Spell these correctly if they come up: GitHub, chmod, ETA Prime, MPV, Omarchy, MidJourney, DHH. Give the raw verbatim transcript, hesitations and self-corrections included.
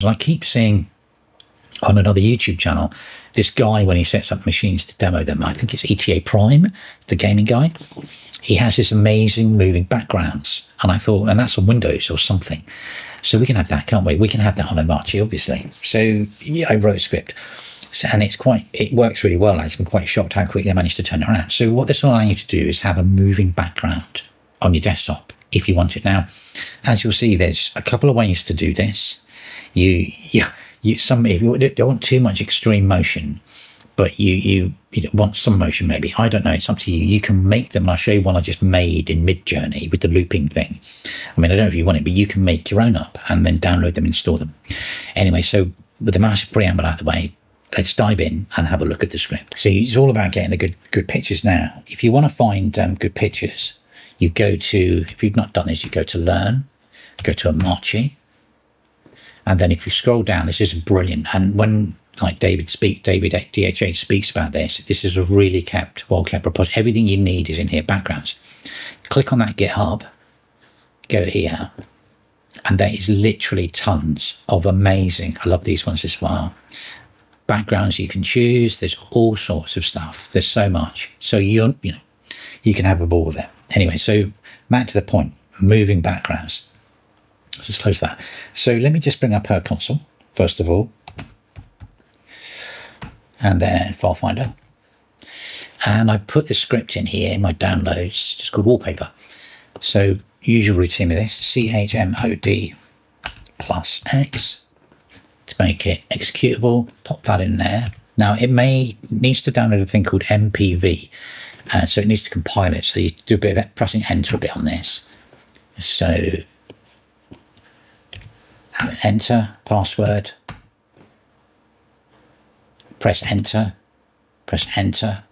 And I keep seeing on another YouTube channel, this guy, when he sets up machines to demo them, I think it's E T A Prime, the gaming guy, he has this amazing moving backgrounds. And I thought, and that's on Windows or something. So we can have that, can't we? We can have that on Omarchy, obviously. So yeah, I wrote a script. So, and it's quite, it works really well. I'm quite shocked how quickly I managed to turn it around. So what this will allow you to do is have a moving background on your desktop if you want it. Now, as you'll see, there's a couple of ways to do this. You, yeah, you, some, if you don't want too much extreme motion, but you, you, you want some motion maybe. I don't know. It's up to you. You can make them. And I'll show you one I just made in MidJourney with the looping thing. I mean, I don't know if you want it, but you can make your own up and then download them and store them. Anyway, so with the massive preamble out of the way, let's dive in and have a look at the script. See, it's all about getting the good, good pictures now. If you want to find um, good pictures, you go to, if you've not done this, you go to Learn, go to Omarchy. And then if you scroll down, this is brilliant. And when like David speaks, David D H H speaks about this, this is a really kept, well-kept repository. Everything you need is in here, backgrounds. Click on that GitHub, go here. And there is literally tons of amazing, I love these ones as well. Backgrounds you can choose. There's all sorts of stuff. There's so much. So you you know, you can have a ball with it. Anyway, so back to the point, moving backgrounds. Let's just close that. So let me just bring up her console, first of all, and then file finder. And I put the script in here in my downloads, just called wallpaper. So usual routine with this, C H M O D plus X. To make it executable, pop that in there. Now it may needs to download a thing called M P V, uh, so it needs to compile it. So you do a bit of pressing enter a bit on this. So enter password, press enter, press enter,